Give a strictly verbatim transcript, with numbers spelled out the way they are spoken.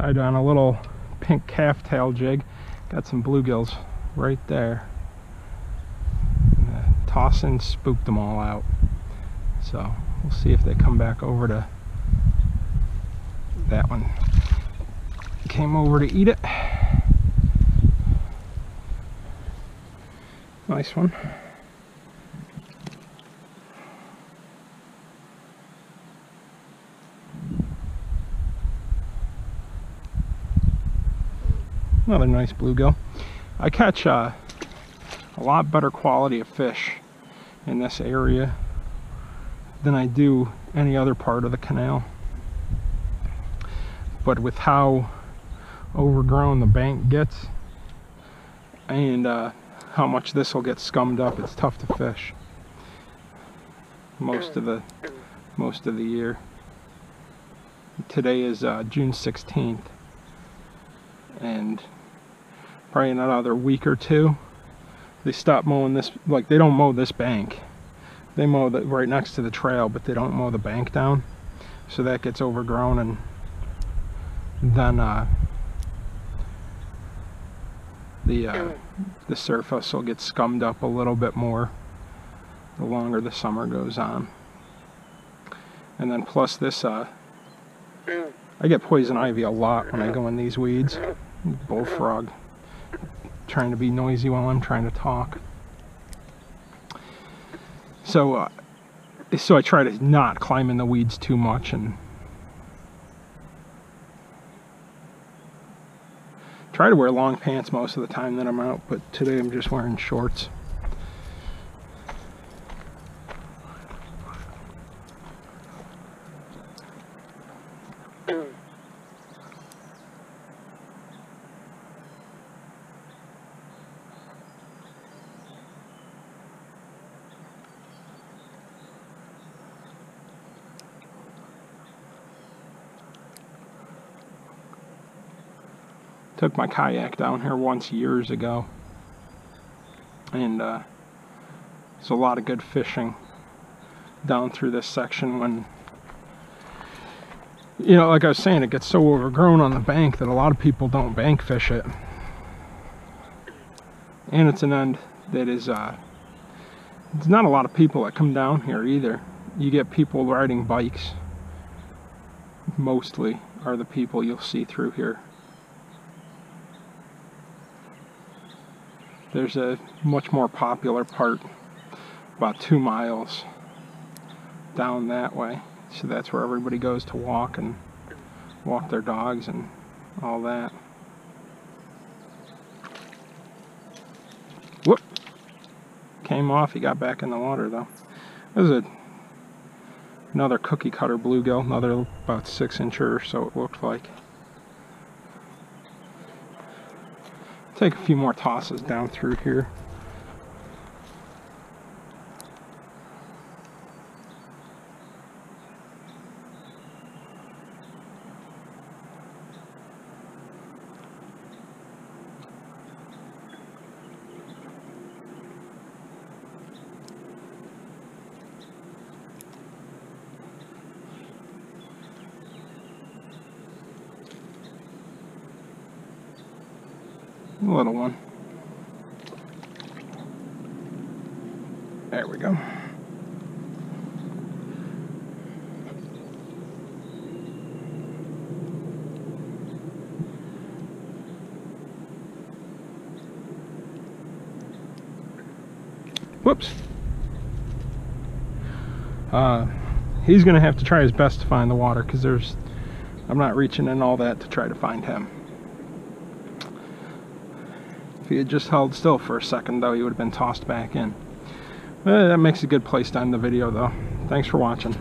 Tied on a little pink calf-tail jig. Got some bluegills right there. Tossing spooked them all out. So we'll see if they come back over to that one. Came over to eat it. Nice one. Another nice bluegill. I catch uh, a lot better quality of fish in this area than I do any other part of the canal. But with how overgrown the bank gets and uh, how much this will get scummed up, it's tough to fish most of the most of the year. Today is uh, June sixteenth, and probably another week or two, they stop mowing this. Like, they don't mow this bank. They mow the, right next to the trail, but they don't mow the bank down. So that gets overgrown, and then uh, the uh, the surface will get scummed up a little bit more the longer the summer goes on. And then plus this, uh, I get poison ivy a lot when I go in these weeds. Bullfrog. Trying to be noisy while I'm trying to talk. So uh, so I try to not climb in the weeds too much and try to wear long pants most of the time that I'm out, but today I'm just wearing shorts. Took my kayak down here once years ago, and uh, there's a lot of good fishing down through this section when, you know, like I was saying, it gets so overgrown on the bank that a lot of people don't bank fish it. And it's an end that is, uh, there's not a lot of people that come down here either. You get people riding bikes, mostly, are the people you'll see through here. There's a much more popular part about two miles down that way. So that's where everybody goes to walk and walk their dogs and all that. Whoop! Came off, he got back in the water though. There's a, another cookie cutter bluegill, another about six incher or so it looked like. Take a few more tosses down through here. Little one. There we go. Whoops. Uh, he's gonna have to try his best to find the water, because there's, I'm not reaching in all that to try to find him. If he had just held still for a second though, he would have been tossed back in. Well, that makes a good place to end the video though. Thanks for watching.